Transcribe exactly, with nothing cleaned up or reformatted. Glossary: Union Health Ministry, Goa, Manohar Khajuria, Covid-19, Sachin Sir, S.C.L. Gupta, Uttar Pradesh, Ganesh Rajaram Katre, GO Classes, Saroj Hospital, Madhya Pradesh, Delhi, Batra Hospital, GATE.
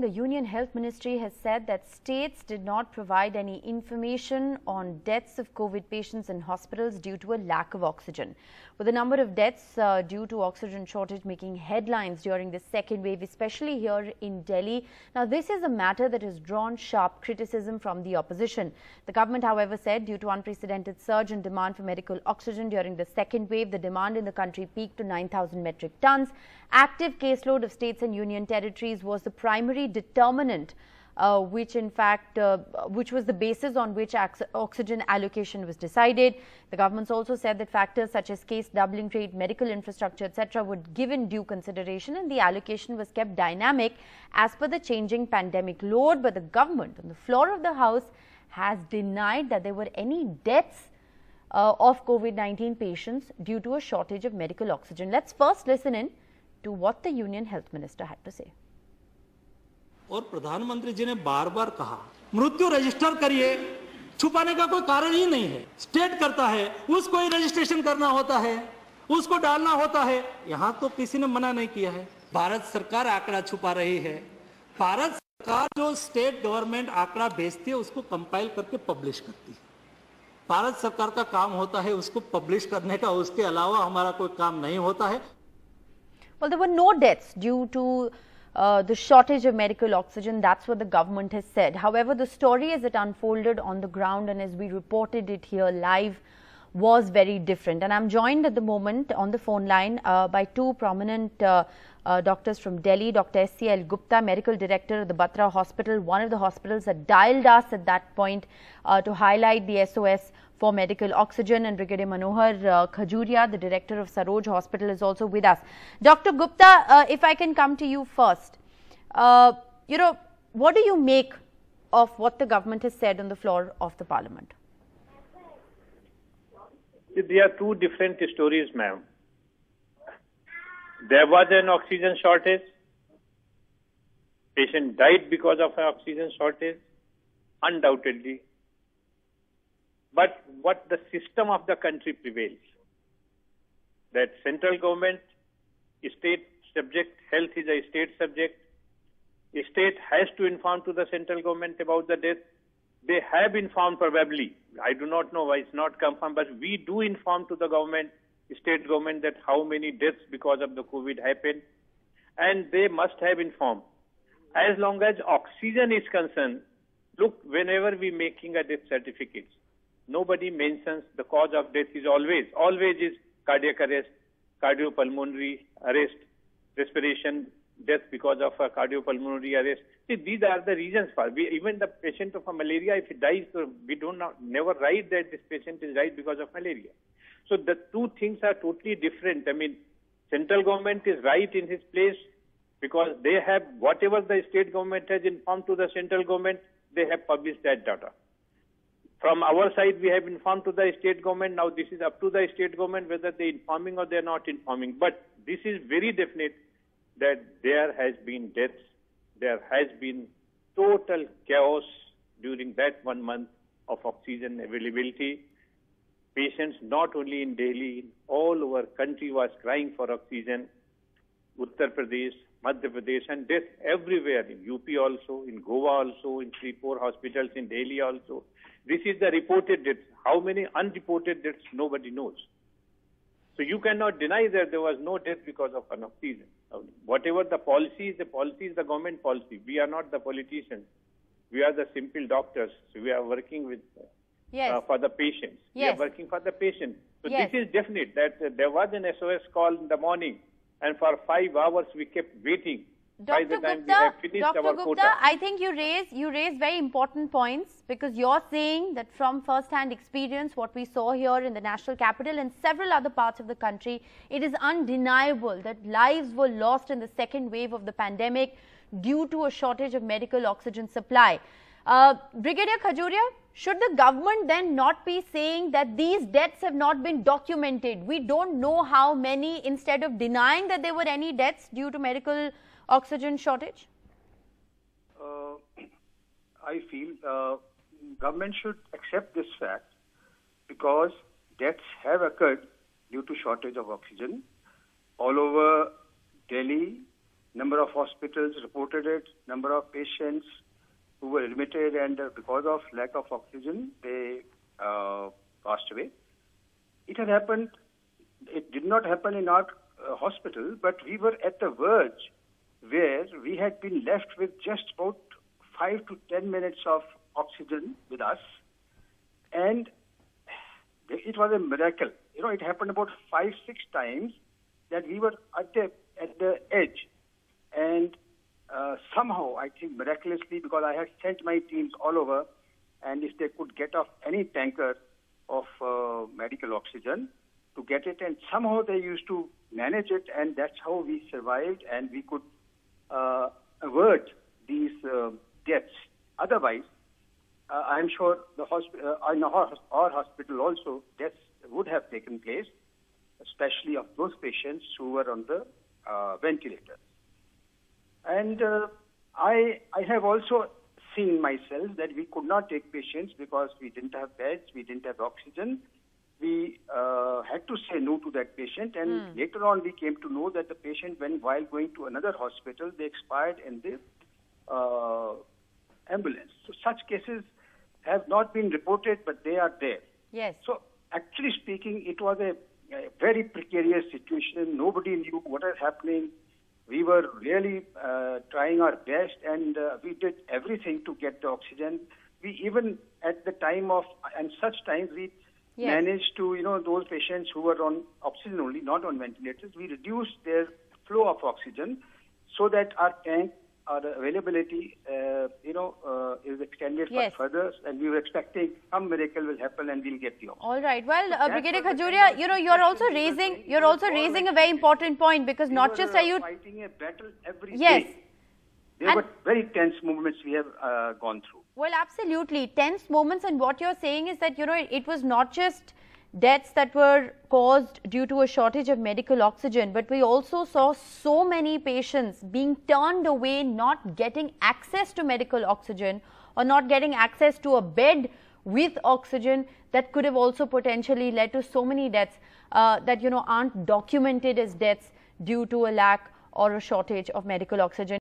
The Union Health Ministry has said that states did not provide any information on deaths of COVID patients in hospitals due to a lack of oxygen. With the number of deaths uh, due to oxygen shortage making headlines during the second wave, especially here in Delhi. Now, this is a matter that has drawn sharp criticism from the opposition. The government, however, said due to unprecedented surge in demand for medical oxygen during the second wave, the demand in the country peaked to nine thousand metric tons. Active caseload of states and union territories was the primary determinant, uh, which in fact, uh, which was the basis on which oxygen allocation was decided. The government's also said that factors such as case doubling rate, medical infrastructure, et cetera were given due consideration and the allocation was kept dynamic as per the changing pandemic load. But the government on the floor of the House has denied that there were any deaths uh, of COVID nineteen patients due to a shortage of medical oxygen. Let's first listen in to what the Union Health Minister had to say. और प्रधानमंत्री जी ने बार बार कहा मृत्यु register करिए, छुपाने का कोई कारण ही नहीं है। स्टेट करता है, उसको ही रजिस्ट्रेशन करना होता है, उसको डालना होता है। यहाँ तो किसी ने मना नहीं किया है। भारत सरकार आंकड़ा छुपा रही है। भारत सरकार जो स्टेट गवर्नमेंट आंकड़ा भेजती है उसको कंपाइल करके पब्लिश करती है। भारत सरकार का काम होता है उसको पब्लिश करने का, उसके अलावा हमारा कोई काम नहीं होता है। Well, there were no deaths due to Uh, the shortage of medical oxygen, that's what the government has said. However, the story as it unfolded on the ground and as we reported it here live was very different. And I'm joined at the moment on the phone line uh, by two prominent uh, uh, doctors from Delhi, Doctor S C L Gupta, Medical Director of the Batra Hospital, one of the hospitals that dialed us at that point uh, to highlight the S O S for medical oxygen, and Brigadier Manohar uh, Khajuria, the director of Saroj Hospital, is also with us. Doctor Gupta, uh, if I can come to you first, uh, you know, what do you make of what the government has said on the floor of the parliament? There are two different stories, ma'am. There was an oxygen shortage. Patient died because of an oxygen shortage, undoubtedly. But what the system of the country prevails, that central government, state subject, health is a state subject. The state has to inform to the central government about the death. They have informed probably. I do not know why it's not confirmed, but we do inform to the government, state government, that how many deaths because of the COVID happened. And they must have informed. As long as oxygen is concerned, look, whenever we making a death certificate, nobody mentions the cause of death is always, always is cardiac arrest, cardiopulmonary arrest, respiration, death because of a cardiopulmonary arrest. See, these are the reasons for we, even the patient of a malaria, if he dies, so we do not never write that this patient is died because of malaria. So the two things are totally different. I mean, central government is right in his place because they have, whatever the state government has informed to the central government, they have published that data. From our side, we have informed to the state government. Now this is up to the state government whether they're informing or they're not informing. But this is very definite that there has been deaths. There has been total chaos during that one month of oxygen availability. Patients not only in Delhi, all over country was crying for oxygen. Uttar Pradesh, Madhya Pradesh, and death everywhere, in U P also, in Goa also, in three, four hospitals in Delhi also. This is the reported deaths. How many unreported deaths, nobody knows. So you cannot deny that there was no death because of an oxygen. Whatever the policy is, the policy is the government policy. We are not the politicians. We are the simple doctors. We are working with yes. uh, for the patients. Yes. We are working for the patients. So yes. This is definite that uh, there was an S O S call in the morning, and for five hours we kept waiting. Doctor By the time Gupta, we have finished Doctor our Gupta, quota. I think you raise you raise very important points, because you're saying that from first-hand experience, what we saw here in the national capital and several other parts of the country, it is undeniable that lives were lost in the second wave of the pandemic due to a shortage of medical oxygen supply. Uh, Brigadier Khajuria, should the government then not be saying that these deaths have not been documented? We don't know how many, instead of denying that there were any deaths due to medical oxygen shortage? Uh, I feel uh, government should accept this fact, because deaths have occurred due to shortage of oxygen all over Delhi, number of hospitals reported it, number of patients who were admitted, and uh, because of lack of oxygen, they uh, passed away. It had happened, it did not happen in our uh, hospital, but we were at the verge where we had been left with just about five to ten minutes of oxygen with us, and it was a miracle. You know, it happened about five, six times that we were at the, at the edge. And uh, somehow, I think miraculously, because I had sent my teams all over, and if they could get off any tanker of uh, medical oxygen to get it, and somehow they used to manage it, and that's how we survived, and we could uh, avert these uh, deaths. Otherwise, uh, I'm sure the hospital, uh, in our, our hospital also, deaths would have taken place, especially of those patients who were on the uh, ventilator. And uh, I, I have also seen myself that we could not take patients because we didn't have beds, we didn't have oxygen. We uh, had to say no to that patient, and mm. later on we came to know that the patient, when while going to another hospital, they expired in the uh, ambulance. So such cases have not been reported, but they are there. Yes. So actually speaking, it was a, a very precarious situation. Nobody knew what was happening. We were really uh, trying our best, and uh, we did everything to get the oxygen. We even at the time of, and such times we Yes. managed to, you know, those patients who were on oxygen only, not on ventilators, we reduced their flow of oxygen so that our tank, our availability, uh, you know, uh, is extended yes. further, and we were expecting some miracle will happen and we'll get the oxygen. All right. Well, uh, Brigadier Khajuria, you know, you're also raising, you're also raising a very important point, because not just are you fighting a battle every yes. day. There and were very tense moments we have uh, gone through. Well, absolutely. Tense moments, and what you're saying is that, you know, it was not just deaths that were caused due to a shortage of medical oxygen, but we also saw so many patients being turned away, not getting access to medical oxygen or not getting access to a bed with oxygen, that could have also potentially led to so many deaths uh, that, you know, aren't documented as deaths due to a lack or a shortage of medical oxygen.